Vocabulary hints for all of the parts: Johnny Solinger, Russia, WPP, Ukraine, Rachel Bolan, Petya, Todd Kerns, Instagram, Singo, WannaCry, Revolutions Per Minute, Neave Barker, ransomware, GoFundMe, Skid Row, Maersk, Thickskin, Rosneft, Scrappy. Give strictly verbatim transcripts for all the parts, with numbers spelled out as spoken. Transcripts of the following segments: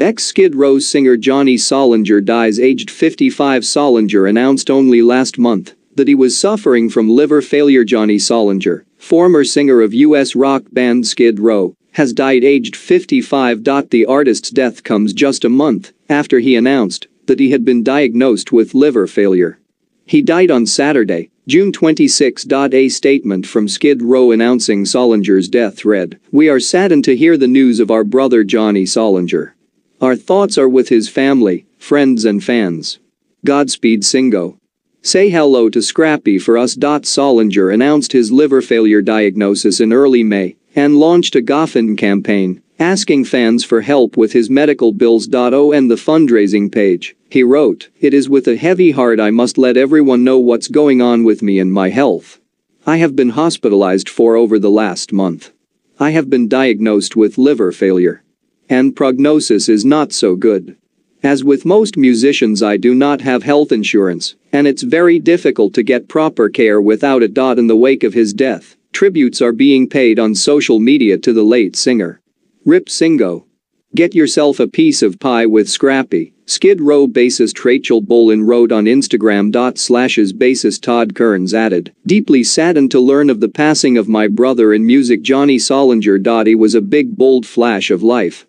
Ex-Skid Row singer Johnny Solinger dies aged fifty-five. Solinger announced only last month that he was suffering from liver failure. Johnny Solinger, former singer of U S rock band Skid Row, has died aged fifty-five. The artist's death comes just a month after he announced that he had been diagnosed with liver failure. He died on Saturday, June twenty-sixth. A statement from Skid Row announcing Solinger's death read, "We are saddened to hear the news of our brother Johnny Solinger. Our thoughts are with his family, friends and fans. Godspeed Singo. Say hello to Scrappy for us." Solinger announced his liver failure diagnosis in early May and launched a GoFundMe campaign, asking fans for help with his medical bills. Oh, and the fundraising page, he wrote, "It is with a heavy heart I must let everyone know what's going on with me and my health. I have been hospitalized for over the last month. I have been diagnosed with liver failure. And prognosis is not so good. As with most musicians, I do not have health insurance, and it's very difficult to get proper care without it." In the wake of his death, tributes are being paid on social media to the late singer. R I P Singo. Get yourself a piece of pie with Scrappy, Skid Row bassist Rachel Bolan wrote on Instagram. Slash's bassist Todd Kerns added, "Deeply saddened to learn of the passing of my brother in music Johnny Solinger. He was a big bold flash of life.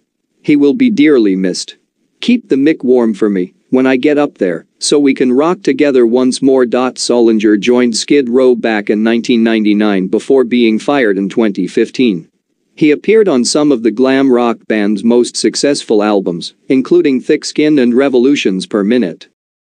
He will be dearly missed. Keep the mic warm for me when I get up there so we can rock together once more." Solinger joined Skid Row back in nineteen ninety-nine before being fired in twenty fifteen. He appeared on some of the glam rock band's most successful albums, including Thickskin and Revolutions Per Minute.